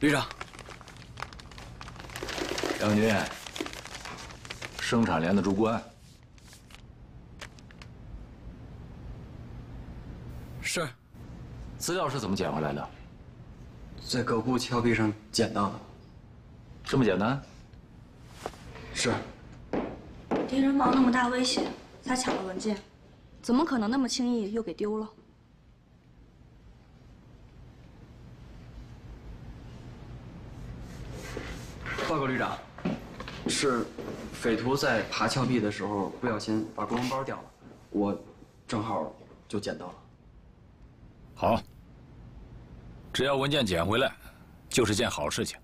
旅长，杨军，生产连的主管。是。资料是怎么捡回来的？在狗埠峭壁上捡到的。这么简单？是。敌人冒那么大威胁，才抢了文件，怎么可能那么轻易又给丢了？ 报告旅长，是匪徒在爬峭壁的时候不小心把公文包掉了，我正好就捡到了。好，只要文件捡回来，就是件好事情，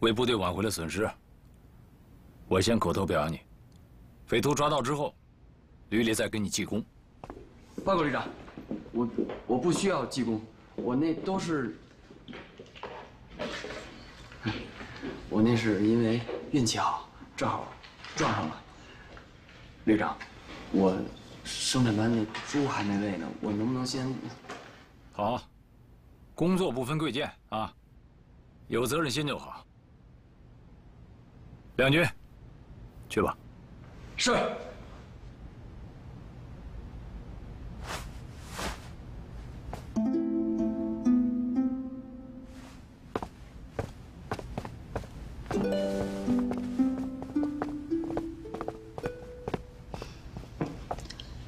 为部队挽回了损失。我先口头表扬你。匪徒抓到之后，旅里再给你记功。报告旅长，我不需要记功，我那都是。 我那是因为运气好，正好撞上了。旅长，我生产班的猪还没喂呢，我能不能先……好，工作不分贵贱啊，有责任心就好。两军，去吧。是。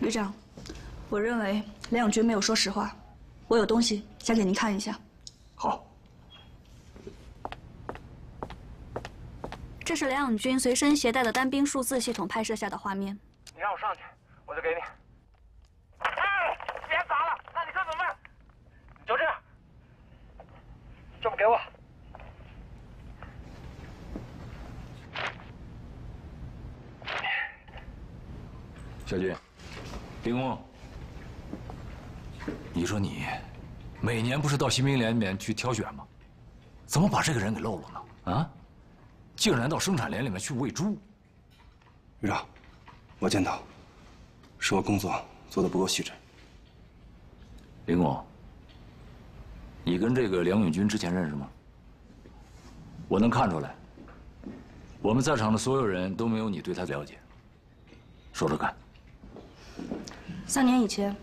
旅长，我认为梁永军没有说实话，我有东西想给您看一下。好，这是梁永军随身携带的单兵数字系统拍摄下的画面。你让我上去，我就给你。哎，别砸了，那你看怎么办？你就这样，这么给我。 小军，丁工，你说你每年不是到新兵连里面去挑选吗？怎么把这个人给漏了呢？啊，竟然到生产连里面去喂猪！旅长，我检讨，是我工作做得不够细致。丁工，你跟这个梁永军之前认识吗？我能看出来，我们在场的所有人都没有你对他了解。说说看。 3年以前，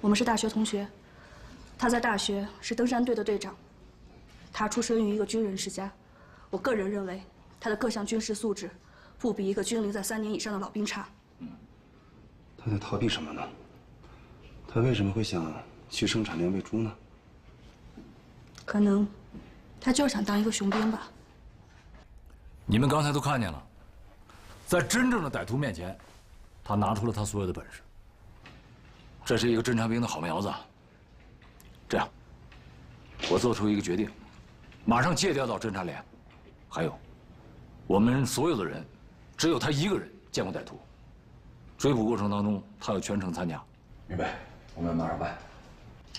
我们是大学同学。他在大学是登山队的队长，他出身于一个军人世家。我个人认为，他的各项军事素质不比一个军龄在3年以上的老兵差。他在逃避什么呢？他为什么会想去生产连喂猪呢？可能，他就是想当一个雄兵吧。你们刚才都看见了，在真正的歹徒面前，他拿出了他所有的本事。 这是一个侦察兵的好苗子。这样，我做出一个决定，马上借调到侦察连。还有，我们所有的人，只有他一个人见过歹徒。追捕过程当中，他要全程参加。明白，我们马上办。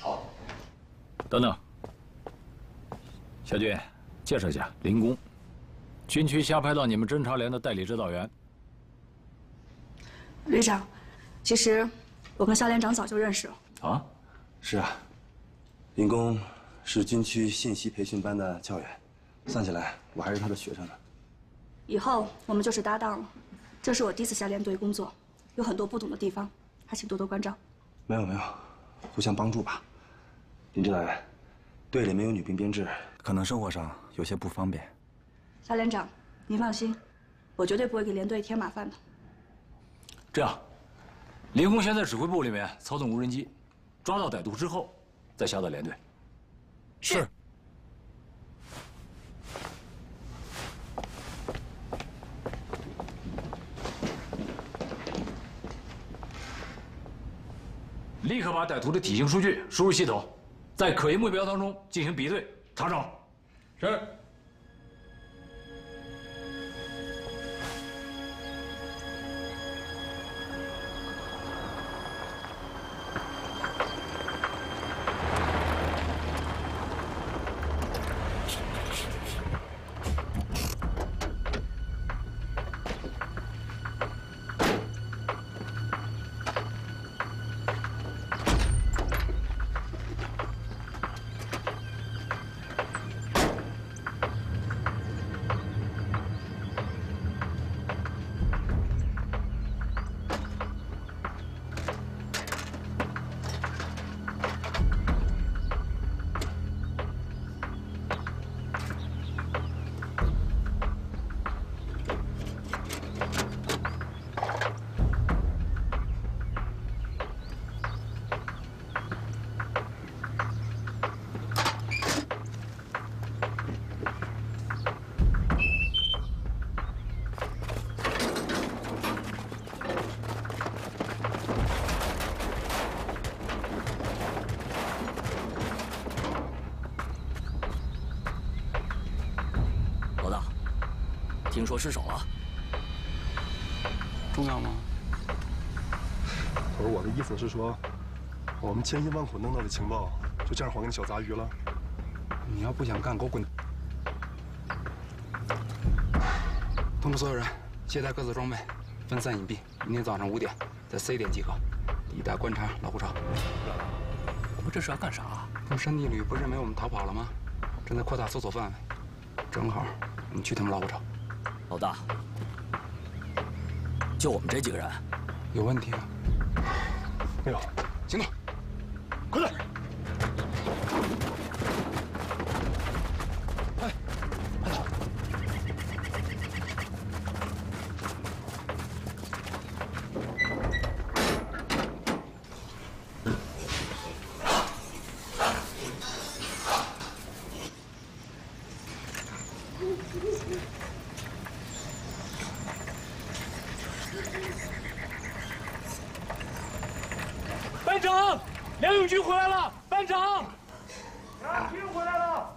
好。等等，小军，介绍一下林工，军区下派到你们侦察连的代理指导员。旅长，其实。 我跟肖连长早就认识了。啊，是啊，林工是军区信息培训班的教员，算起来我还是他的学生呢。以后我们就是搭档了。这是我第一次下连队工作，有很多不懂的地方，还请多多关照。没有没有，互相帮助吧。林指导员，队里没有女兵编制，可能生活上有些不方便。肖连长，您放心，我绝对不会给连队添麻烦的。这样。 林工先在指挥部里面操纵无人机，抓到歹徒之后，再下到连队。是。立刻把歹徒的体型数据输入系统，在可疑目标当中进行比对查找。是。听说失手了，重要吗？不是我的意思是说，我们千辛万苦弄到的情报，就这样还给小杂鱼了。你要不想干，给我滚！通知所有人，携带各自装备，分散隐蔽。明天早上5点，在 C 点集合，一带观察老虎巢。我们这是要干啥？他们山地旅不是认为我们逃跑了吗？正在扩大搜索范围，正好我们去他们老虎巢。老大，就我们这几个人，有问题啊？ 没有，行动，快点！哎，快点！班长，梁永军回来了！班长，梁永军回来了！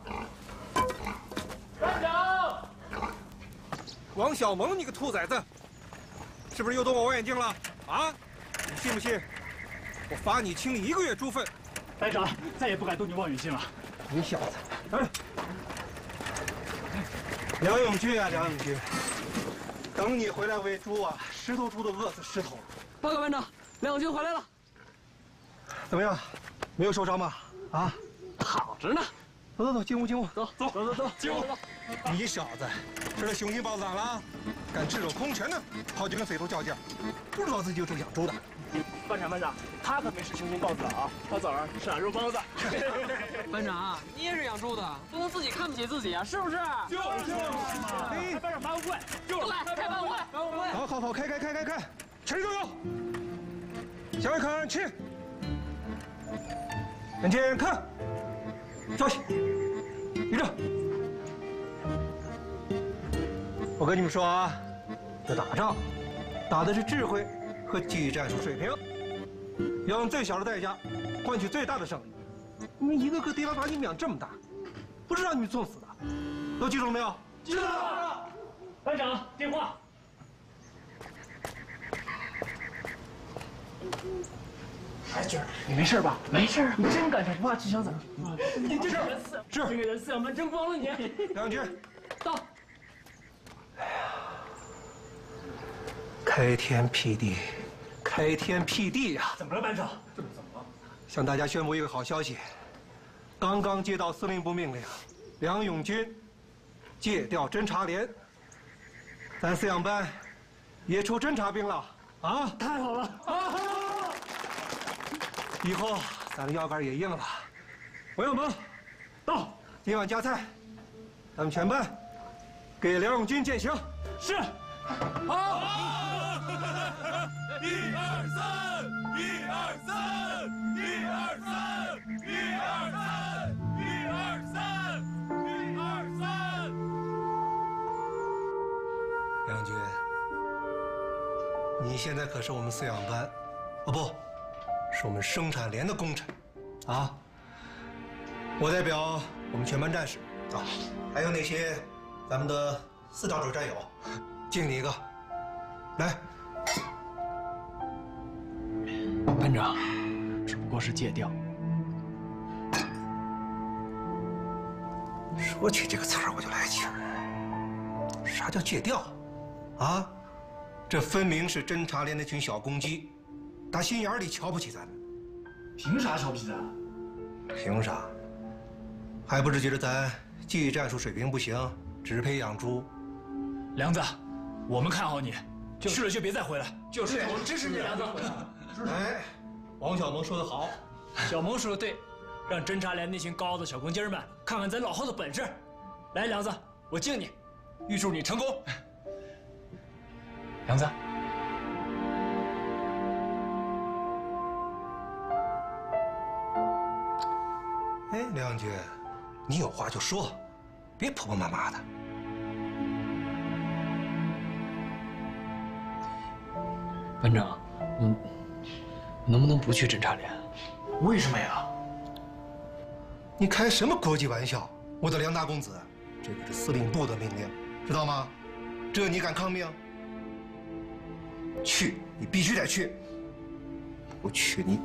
班长，王小蒙，你个兔崽子，是不是又动我望远镜了？啊？你信不信？我罚你清理1个月猪粪！班长，再也不敢动你望远镜了。你小子！哎，梁永军啊，梁永军，等你回来喂猪啊，10头猪都饿死10头了。报告班长，梁永军回来了。 怎么样？没有受伤吧？啊，好着呢。走走走，进屋进屋，走，进屋。你小子吃了雄心豹子胆了？敢赤手空拳的跑去跟匪徒较劲，不知道自己有这养猪的。班长，他可没吃雄心豹子胆啊，他早上吃俺肉包子。班长，你也是养猪的，不能自己看不起自己啊，是不是？就是嘛。哎，班长，八万块，就来开8万块，8万块。好，开，全力都有。小伟，看去。 眼睛看，消息，立正。我跟你们说啊，这打仗，打的是智慧和技战术水平，要用最小的代价换取最大的胜利。你们一个个敌方把你们养这么大，不是让你们送死的，都记住了没有？记住了。班长，电话。 哎，军儿，你没事吧？没事。你真敢打电话去想怎么？你这个人是这个人饲养班真光了你。梁军，到。哎呀，开天辟地，开天辟地呀！怎么了，班长？怎么了？向大家宣布一个好消息，刚刚接到司令部命令，梁永军借调侦察连，咱饲养班也出侦察兵了啊！太好了啊！ 以后咱的腰杆也硬了，王小蒙，到，今晚加菜，咱们全班给梁永军践行。是，好。123，123，123，123，123。梁军，你现在可是我们饲养班，哦不。 是我们生产连的功臣，啊！我代表我们全班战士啊，还有那些咱们的4张腿战友，敬你一个。来，班长，只不过是借调。说起这个词儿我就来气儿，啥叫借调？啊，这分明是侦察连那群小公鸡。 打心眼里瞧不起咱们，凭啥瞧不起咱？凭啥？还不是觉得咱技战术水平不行，只配养猪。梁子，我们看好你，去了就别再回来。就是，我们支持你，梁子。哎，王小蒙说得好，小蒙说的对，让侦察连那群高傲的小公鸡们看看咱老厚的本事。来，梁子，我敬你，预祝你成功。梁子。 哎，梁军，你有话就说，别婆婆妈妈的。班长，嗯，能不能不去侦察连？为什么呀？你开什么国际玩笑？我的梁大公子，这可是司令部的命令，知道吗？这你敢抗命？去，你必须得去。不去你，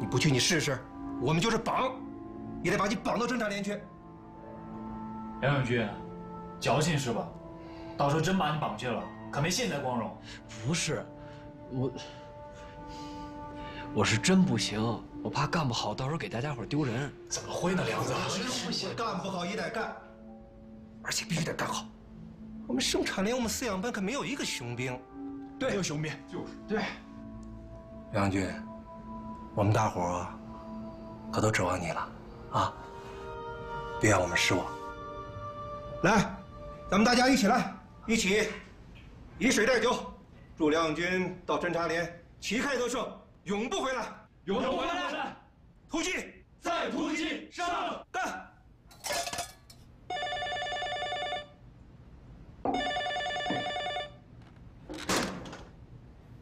你不去你试试，我们就是绑，也得把你绑到侦察连去。梁永军，矫情是吧？到时候真把你绑去了，可没现在光荣。不是，我是真不行。 我怕干不好，到时候给大家伙丢人。怎么会呢，梁子？干不好也得干，而且必须得干好。我们生产连，我们饲养班可没有一个雄兵，对，没有雄兵，就是对。梁军，我们大伙儿可都指望你了啊！别让我们失望。来，咱们大家一起来，一起以水代酒，祝梁军到侦察连旗开得胜，永不回来。 有人回来！突击！再突击！上！干！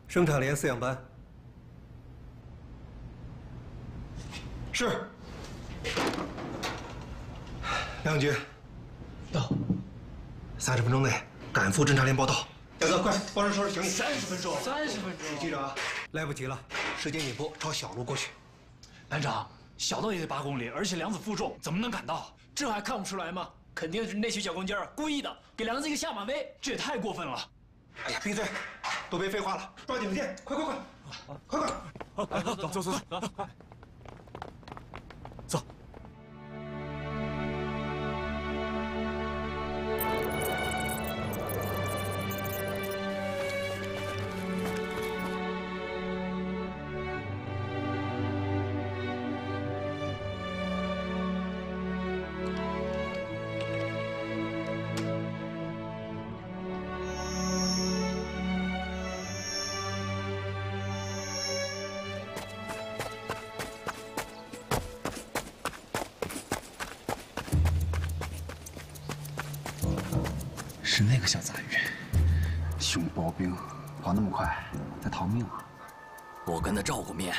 生产连饲养班。是。梁局，到。30分钟内赶赴侦察连报道。大哥，快帮人收拾行李。30分钟。30分钟。李局长，来不及了。 时间紧迫，朝小路过去。班长，小道也得8公里，而且梁子负重，怎么能赶到？这还看不出来吗？肯定是那群小公鸡儿故意的，给梁子一个下马威，这也太过分了！哎呀，闭嘴，都别废话了，抓紧时间，快！走！是那个小杂鱼，熊薄冰跑那么快，在逃命啊！我跟他照过面，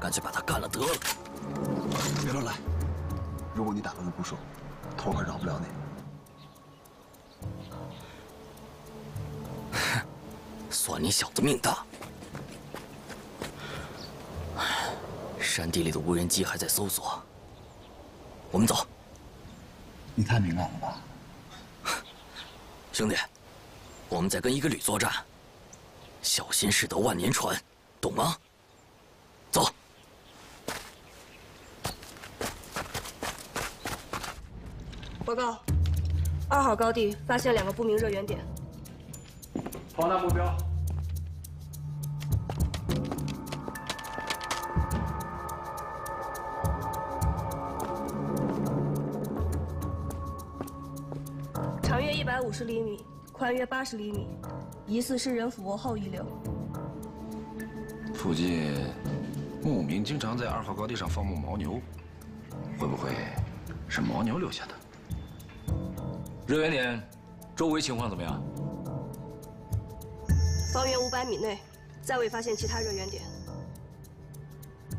干脆把他干了得了。别乱来，如果你打乱了部署，头可饶不了你。哼，算你小子命大！山地里的无人机还在搜索，我们走。你太敏感了吧？ 兄弟，我们在跟一个旅作战，小心驶得万年船，懂吗？走。报告，2号高地发现2个不明热源点，放大目标。长约150厘米，宽约80厘米，疑似是人俯卧后遗留。附近牧民经常在2号高地上放牧牦牛，会不会是牦牛留下的？热源点周围情况怎么样？方圆500米内再未发现其他热源点。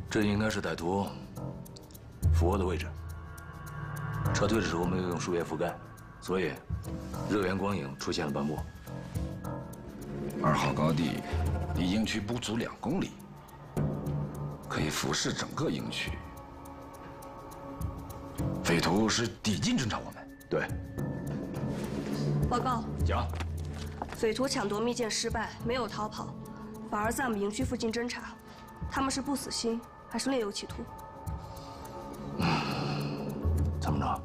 这应该是歹徒俯卧的位置。撤退的时候没有用树叶覆盖，所以。 热源光影出现了斑驳。2号高地离营区不足2公里，可以俯视整个营区。匪徒是抵近侦察我们，对。报告。讲。匪徒抢夺密件失败，没有逃跑，反而在我们营区附近侦查。他们是不死心，还是另有企图？怎么着？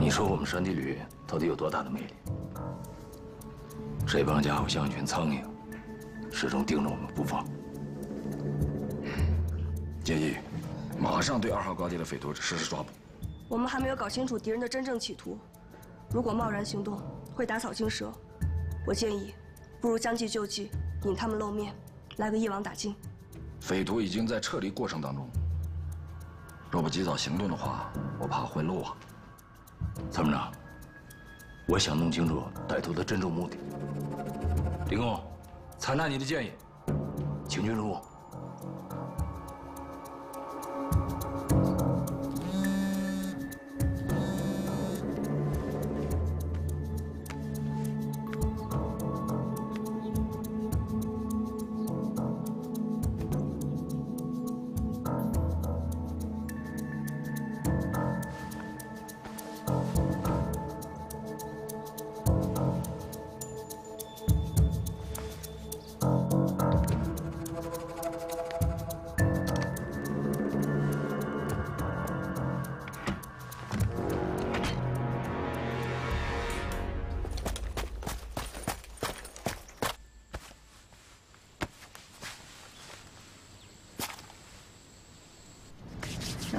你说我们山地旅到底有多大的魅力？这帮家伙像一群苍蝇，始终盯着我们不放。建议马上对2号高地的匪徒实施抓捕。我们还没有搞清楚敌人的真正企图，如果贸然行动，会打草惊蛇。我建议，不如将计就计，引他们露面，来个一网打尽。匪徒已经在撤离过程当中，若不及早行动的话，我怕会漏网。 参谋长，我想弄清楚歹徒的真正目的。林工，采纳你的建议，请君入瓮。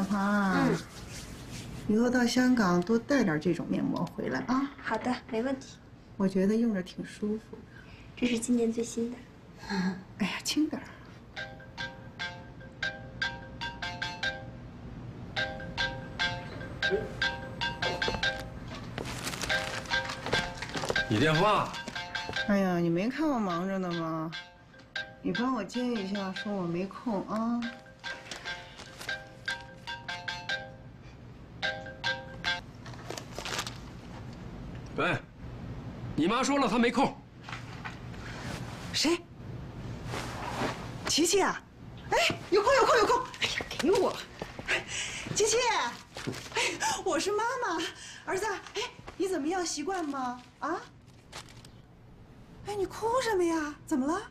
华，以后到香港多带点这种面膜回来啊。好的，没问题。我觉得用着挺舒服。这是今年最新的。哎呀，轻点儿。 你电话？哎呀，你没看我忙着呢吗？你帮我接一下，说我没空啊。喂，你妈说了她没空。谁？琪琪啊？哎，有空有空有空！哎呀，给我！琪琪。 我是妈妈，儿子，哎，你怎么样？习惯吗？啊？哎，你哭什么呀？怎么了？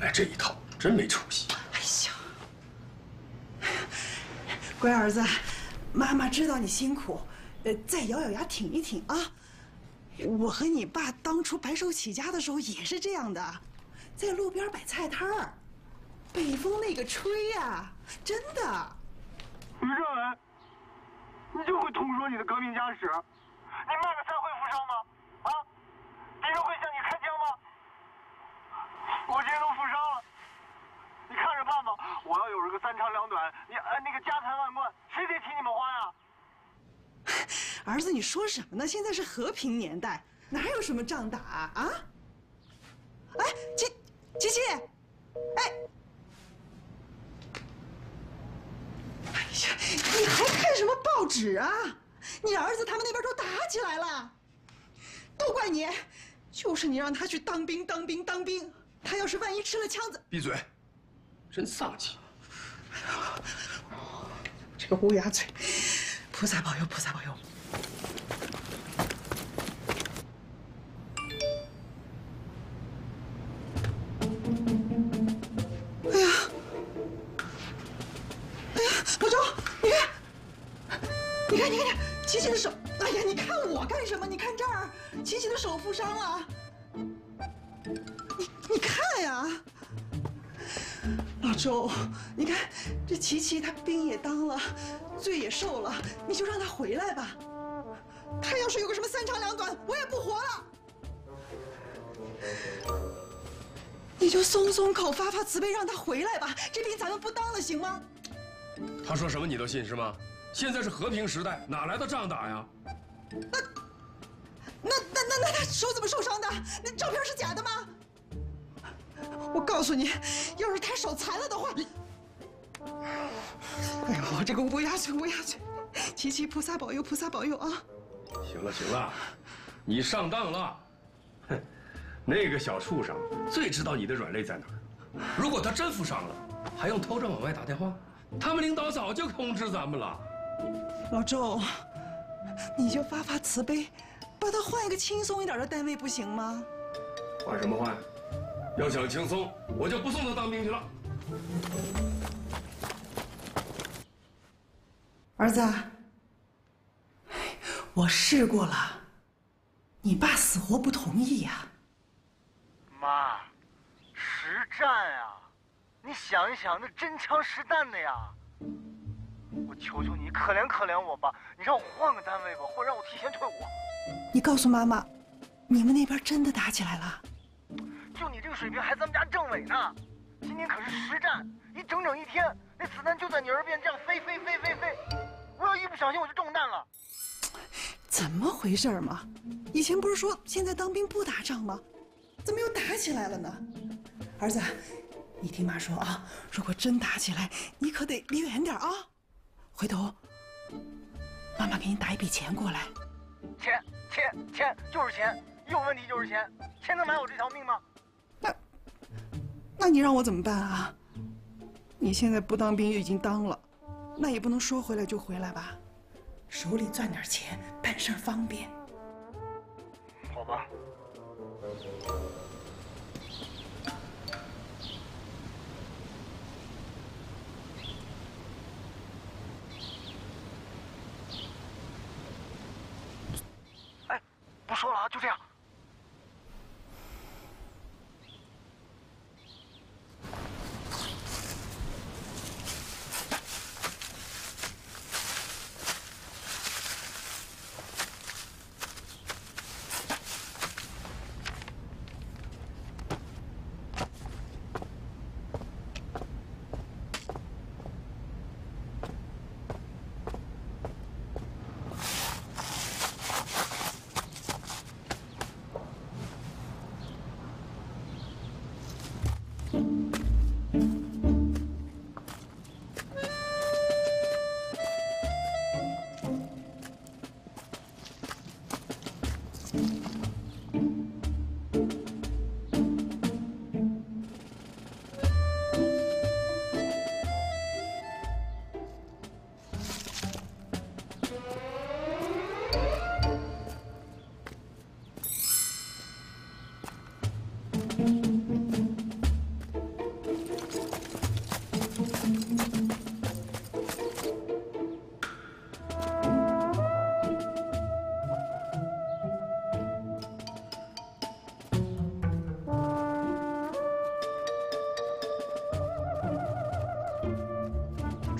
哎，这一套真没出息。哎呀，乖儿子，妈妈知道你辛苦，再咬咬牙挺一挺啊。我和你爸当初白手起家的时候也是这样的，在路边摆菜摊儿，北风那个吹呀，真的。 于正文，你就会痛说你的革命家史，你卖了菜会负伤吗？啊，别人会向你开枪吗？我这人都负伤了，你看着办吧。我要有了个三长两短，你那个家财万贯，谁得替你们花呀？儿子，你说什么呢？现在是和平年代，哪有什么仗打啊？啊？哎，琪琪，哎。 哎呀，你还看什么报纸啊？你儿子他们那边都打起来了，都怪你，就是你让他去当兵，当兵，当兵。他要是万一吃了枪子……闭嘴，真丧气！这个乌鸦嘴，菩萨保佑，菩萨保佑！哎呀！ 老周，你看，你看，你看，琪琪的手，哎呀，你看我干什么？你看这儿，琪琪的手负伤了。你看呀，老周，你看这琪琪，她兵也当了，罪也受了，你就让她回来吧。她要是有个什么三长两短，我也不活了。你就松松口，发发慈悲，让她回来吧。这兵咱们不当了，行吗？ 他说什么你都信是吗？现在是和平时代，哪来的仗打呀？那他手怎么受伤的？那照片是假的吗？我告诉你，要是他手残了的话，你……哎呦，我这个乌鸦嘴，乌鸦嘴！琪琪，菩萨保佑，菩萨保佑啊！行了行了，你上当了。哼，那个小畜生最知道你的软肋在哪儿。如果他真负伤了，还用偷着往外打电话？ 他们领导早就通知咱们了，老周，你就发发慈悲，把他换一个轻松一点的单位不行吗？换什么换？要想轻松，我就不送他当兵去了。儿子，我试过了，你爸死活不同意呀。妈，实战啊！ 你想一想，那真枪实弹的呀！我求求你，可怜可怜我吧！你让我换个单位吧，或让我提前退伍。你告诉妈妈，你们那边真的打起来了？就你这个水平，还咱们家政委呢！今天可是实战，一整整一天，那子弹就在你耳边这样飞飞飞飞飞，我要一不小心我就中弹了。怎么回事嘛？以前不是说现在当兵不打仗吗？怎么又打起来了呢？儿子。 你听妈说啊，如果真打起来，你可得离远点啊！回头，妈妈给你打一笔钱过来。钱就是钱，一有问题就是钱，钱能买我这条命吗？那你让我怎么办啊？你现在不当兵已经当了，那也不能说回来就回来吧，手里攥点钱，办事方便。好吧。 不说了啊，就这样。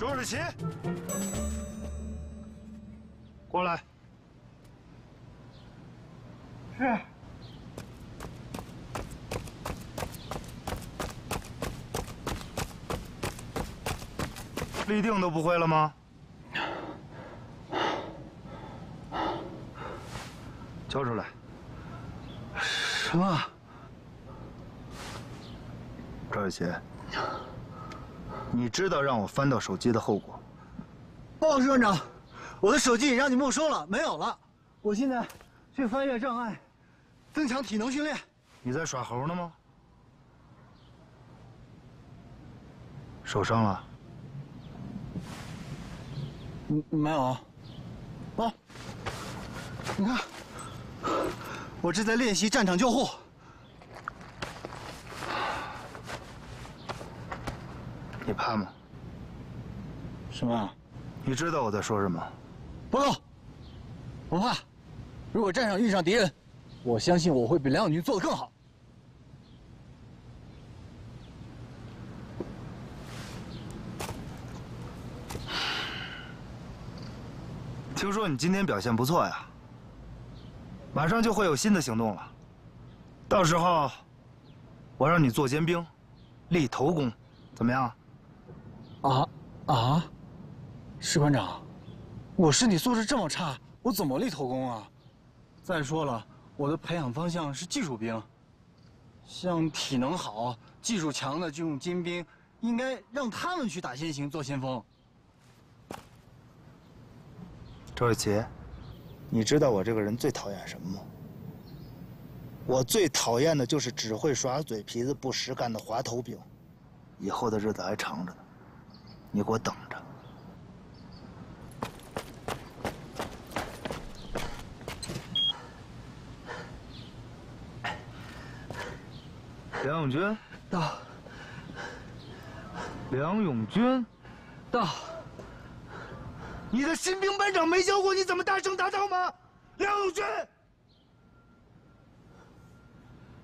周世奇，过来。是。立定都不会了吗？交出来。什么？赵雨琦。 你知道让我翻到手机的后果。报告师团长，我的手机也让你没收了，没有了。我现在去翻越障碍，增强体能训练。你在耍猴呢吗？受伤了？没有。啊，你看，我这在练习战场救护。 你怕吗？什么？你知道我在说什么？报告，我怕。如果战场遇上敌人，我相信我会比梁小军做得更好。听说你今天表现不错呀，马上就会有新的行动了。到时候，我让你做尖兵，立头功，怎么样？ 啊！石团长，我身体素质这么差，我怎么立头功啊？再说了，我的培养方向是技术兵，像体能好、技术强的这种尖兵，应该让他们去打先行、做先锋。周雨琦，你知道我这个人最讨厌什么吗？我最讨厌的就是只会耍嘴皮子、不实干的滑头兵，以后的日子还长着呢。 你给我等着！梁永军到。梁永军到。你的新兵班长没教过你怎么大声答道吗？梁永军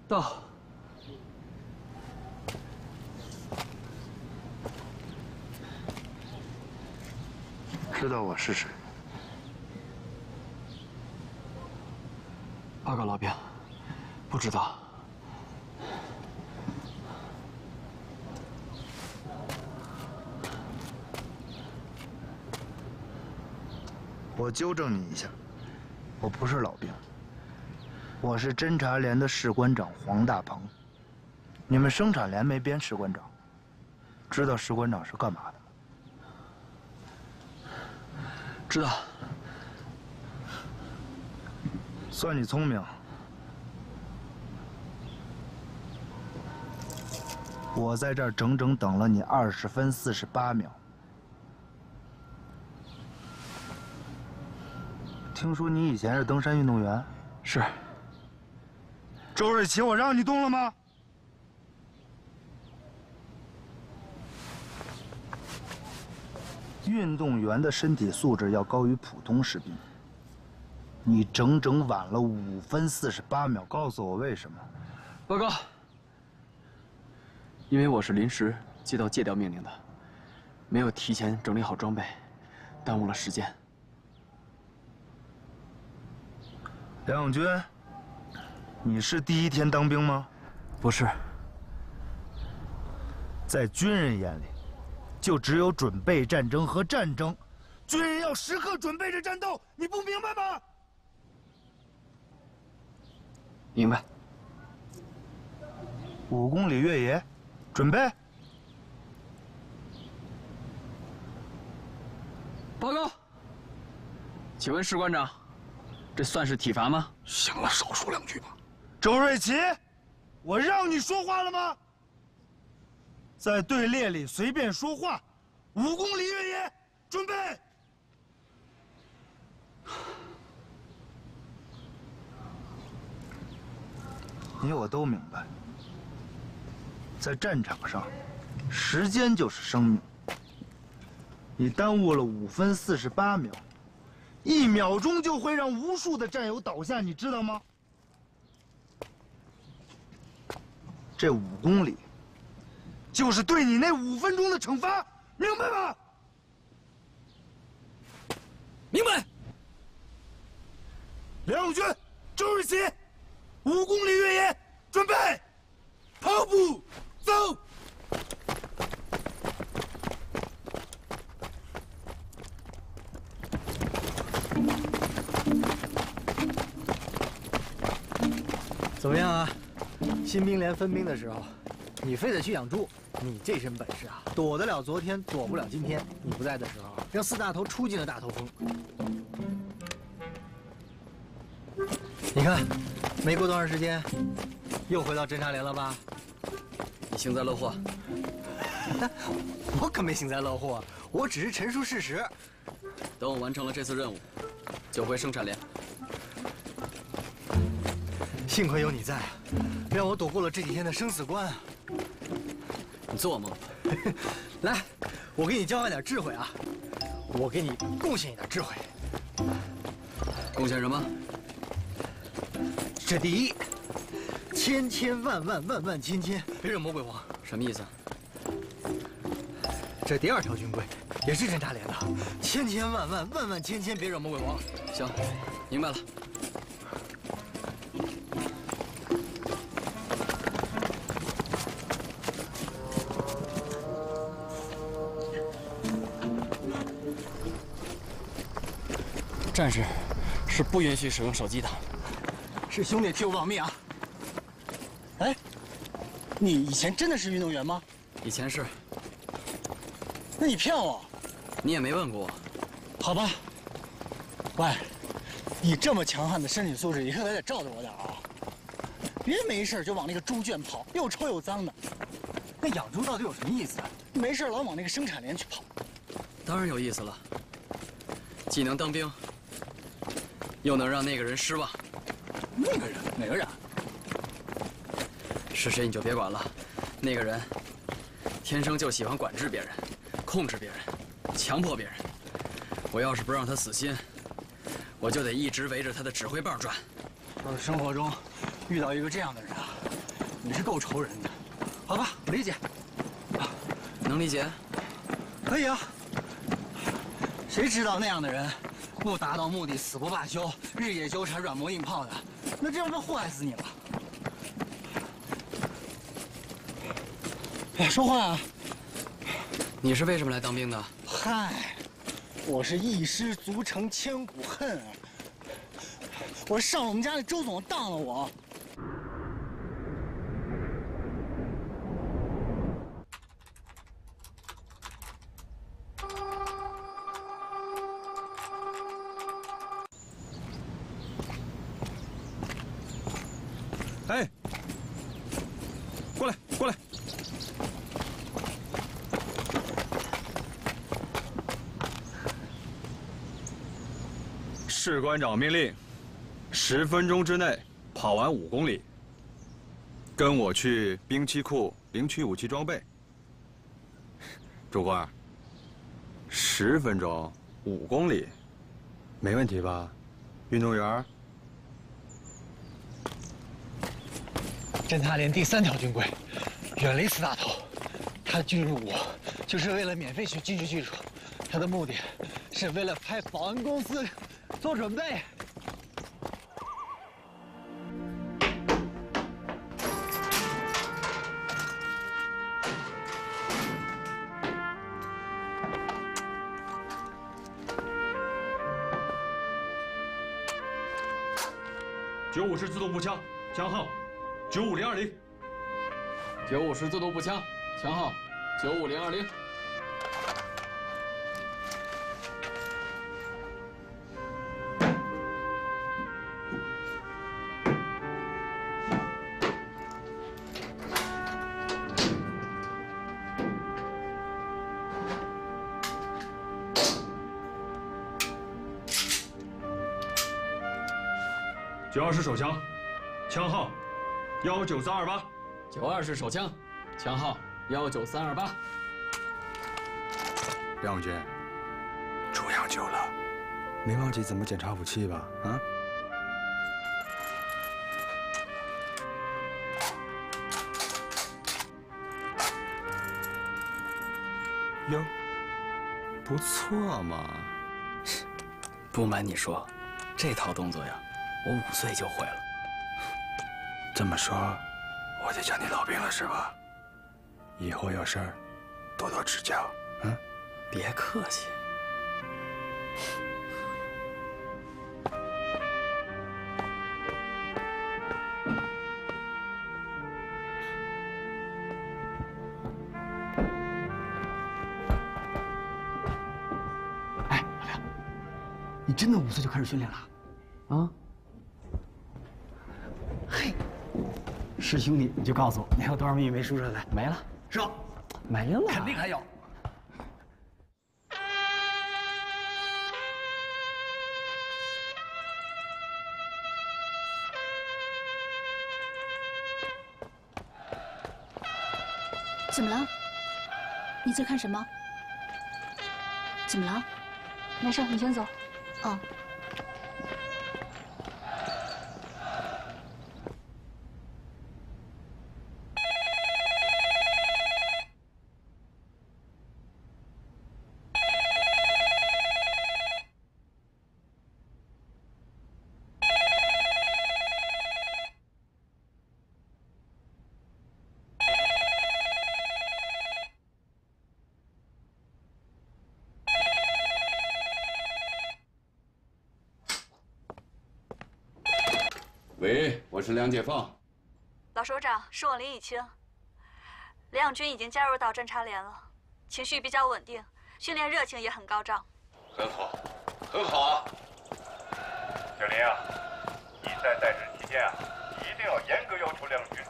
到。 知道我是谁？报告老兵，不知道。我纠正你一下，我不是老兵，我是侦察连的士官长黄大鹏。你们生产连没编士官长，知道士官长是干嘛的？ 知道，算你聪明。我在这儿整整等了你20分48秒。听说你以前是登山运动员？是。周瑞奇，我让你动了吗？运动员的身体素质要高于普通士兵。你整整晚了5分48秒，告诉我为什么？报告，因为我是临时接到借调命令的，没有提前整理好装备，耽误了时间。梁永军，你是第一天当兵吗？不是，在军人眼里。 就只有准备战争和战争，军人要时刻准备着战斗，你不明白吗？明白。5公里越野，准备。报告，请问士官长，这算是体罚吗？行了，少说两句吧。周瑞奇，我让你说话了吗？ 在队列里随便说话，5公里越野，准备。你我都明白，在战场上，时间就是生命。你耽误了5分48秒，1秒钟就会让无数的战友倒下，你知道吗？这5公里。 就是对你那5分钟的惩罚，明白吗？明白。梁永军、周日旗，5公里越野，准备，跑步，走。 怎么样啊？新兵连分兵的时候，你非得去养猪，你这身本事啊，躲得了昨天，躲不了今天。你不在的时候，让四大头出尽了大头风。你看，没过多长时间，又回到侦察连了吧？你幸灾乐祸。我可没幸灾乐祸，我只是陈述事实。等我完成了这次任务，就回生产连。 幸亏有你在，让我躲过了这几天的生死关啊！你做梦！来，我给你交换点智慧啊！我给你贡献一点智慧。贡献什么？这第一，千千万万万万千千，别惹魔鬼王。什么意思？这第二条军规也是侦察连的，千千万万万万千千，别惹魔鬼王。行，明白了。 战士是不允许使用手机的，是兄弟替我保密啊！哎，你以前真的是运动员吗？以前是。那你骗我？你也没问过我。好吧。喂，你这么强悍的身体素质，以后也得照着我点啊！别没事就往那个猪圈跑，又臭又脏的。那养猪到底有什么意思啊？没事老往那个生产连去跑，当然有意思了。既能当兵。 又能让那个人失望。那个人？哪个人？是谁你就别管了。那个人天生就喜欢管制别人、控制别人、强迫别人。我要是不让他死心，我就得一直围着他的指挥棒转。要是生活中遇到一个这样的人啊，你是够愁人的。好吧，我理解。能理解？可以啊。谁知道那样的人？ 不达到目的死不罢休，日夜纠缠、软磨硬泡的，那这样就祸害死你了。哎，说话啊！你是为什么来当兵的？嗨，我是一失足成千古恨啊！我上了我们家那周总当了我。 士官长命令，10分钟之内跑完5公里。跟我去兵器库领取武器装备。主官，10分钟5公里，没问题吧？运动员。侦察连第3条军规，远离四大头。他进入我，就是为了免费去军事技术，他的目的是为了拍保安公司。 做准备。95式自动步枪，枪号95020。95式自动步枪，枪号95020。 920手枪，枪号19328。920手枪，枪号19328。梁永军，出洋久了，没忘记怎么检查武器吧？啊？哟，不错嘛。不瞒你说，这套动作呀，我5岁就会了。这么说，我得叫你老兵了是吧？以后有事儿多多指教。嗯，别客气。 你真的5岁就开始训练了，啊？嘿，师兄弟，你就告诉我，你还有多少秘密没说出来？没了，是吧？没了，肯定还有。怎么了？你在看什么？怎么了？没事，你先走。 哦，喂，我是梁解放。老首长，是我林以清。梁永军已经加入到侦察连了，情绪比较稳定，训练热情也很高涨。很好，很好啊。小林啊，你在在职期间啊，一定要严格要求梁永军，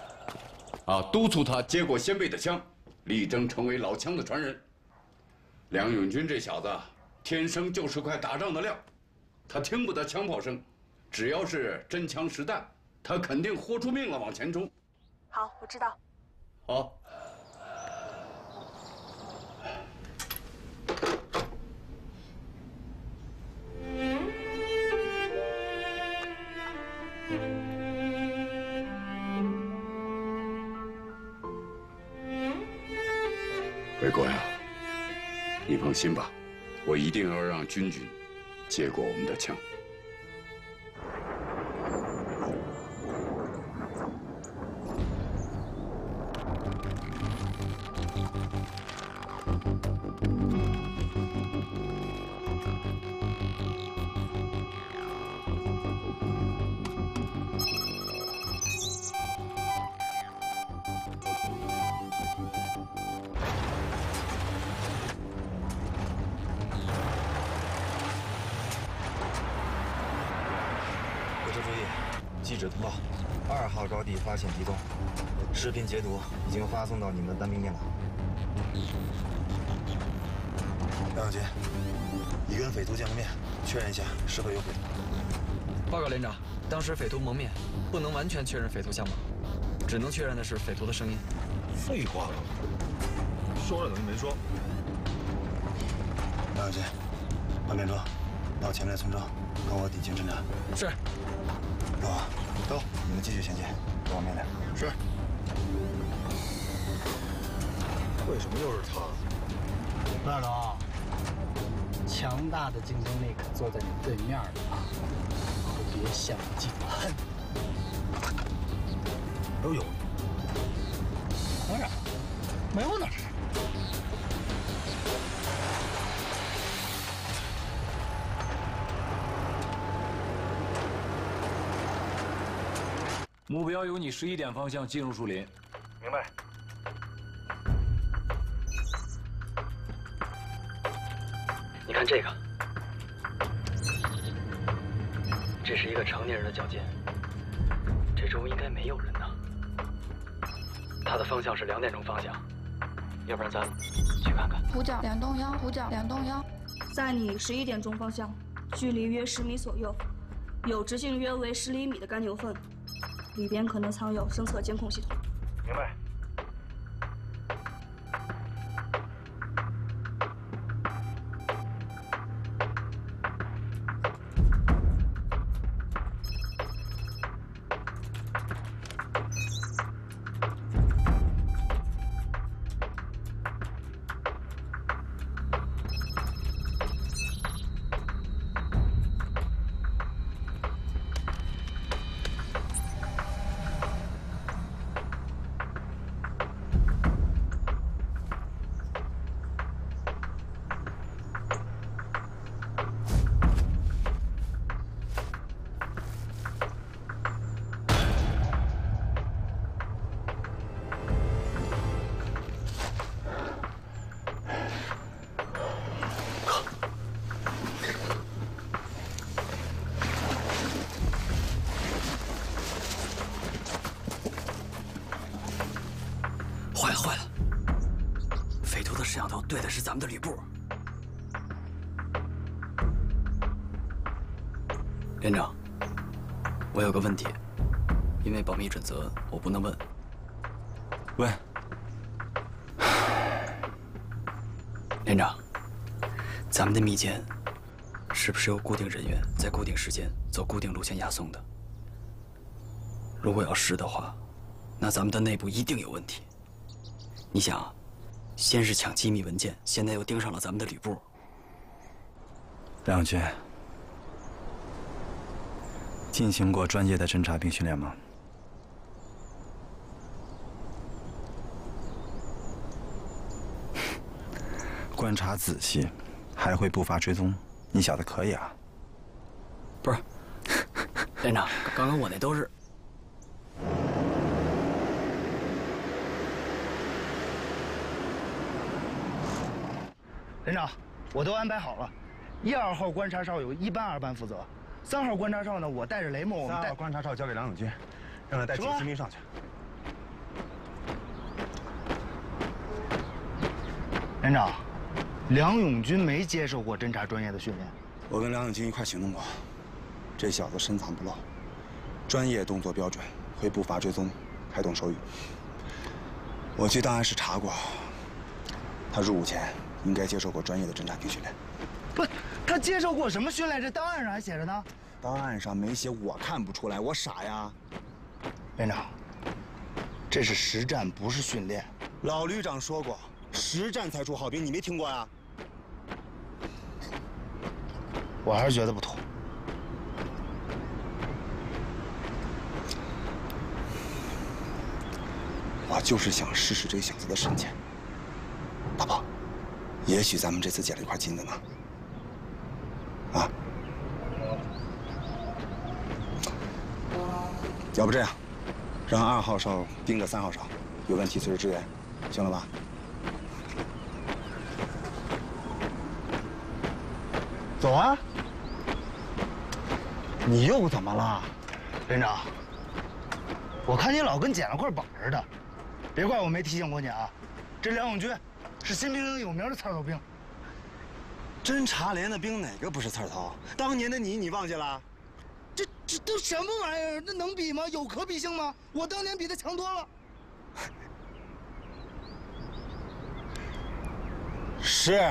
啊，督促他接过先辈的枪，力争成为老枪的传人。梁永军这小子天生就是块打仗的料，他听不得枪炮声。 只要是真枪实弹，他肯定豁出命了往前冲。好，我知道。好。卫国呀，你放心吧，我一定要让军军接过我们的枪。 发现敌踪，视频截图已经发送到你们的单兵电脑。梁永军，你跟匪徒见过面，确认一下是否有匪徒。报告连长，当时匪徒蒙面，不能完全确认匪徒相貌，只能确认的是匪徒的声音。废话吧，说了等于没说。梁永军，换便装，到前面的村庄跟我抵近侦查。是。走，走，你们继续前进。 往那边是。为什么又是他？罗大龙，强大的竞争力可坐在你对面了啊！别想进来。都有。当然，没我哪知道。 目标由你11点方向进入树林。明白。你看这个，这是一个成年人的脚尖，这周围应该没有人的。它的方向是2点钟方向，要不然咱去看看。虎角2洞腰，虎角2洞腰，在你11点钟方向，距离约10米左右，有直径约为10厘米的干牛粪。 里边可能藏有侦测监控系统。明白。的摄像头对的是咱们的旅部。连长，我有个问题，因为保密准则，我不能问。问。连长，咱们的密件是不是由固定人员在固定时间走固定路线押送的？如果要是的话，那咱们的内部一定有问题。你想啊，先是抢机密文件，现在又盯上了咱们的旅部。梁军，进行过专业的侦察兵训练吗？观察仔细，还会步伐追踪，你小子可以啊！不是，连长，刚刚我那都是。 连长，我都安排好了，1、2号观察哨由1班、2班负责，3号观察哨呢，我带着雷木，我们带观察哨交给梁永军，让他带几个新兵上去。连长，梁永军没接受过侦察专业的训练。我跟梁永军一块行动过，这小子深藏不露，专业动作标准，会步伐追踪，还懂手语。我去档案室查过，他入伍前。 应该接受过专业的侦察兵训练。不，他接受过什么训练？这档案上还写着呢。档案上没写，我看不出来，我傻呀。连长，这是实战，不是训练。老旅长说过，实战才出好兵，你没听过呀？我还是觉得不妥。我就是想试试这小子的深浅，大宝。 也许咱们这次捡了一块金子呢，啊？要不这样，让2号哨盯着3号哨，有问题随时支援，行了吧？走啊！你又怎么了，连长？我看你老跟捡了块宝似的，别怪我没提醒过你啊！这梁永军。 是新兵营有名的刺头兵。侦察连的兵哪个不是刺头？当年的你，你忘记了？这都什么玩意儿？那能比吗？有可比性吗？我当年比他强多了。是，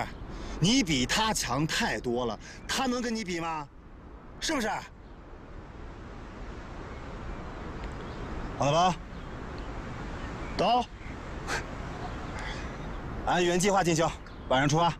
你比他强太多了，他能跟你比吗？是不是？好了吧，走。 按原计划进行，晚上出发。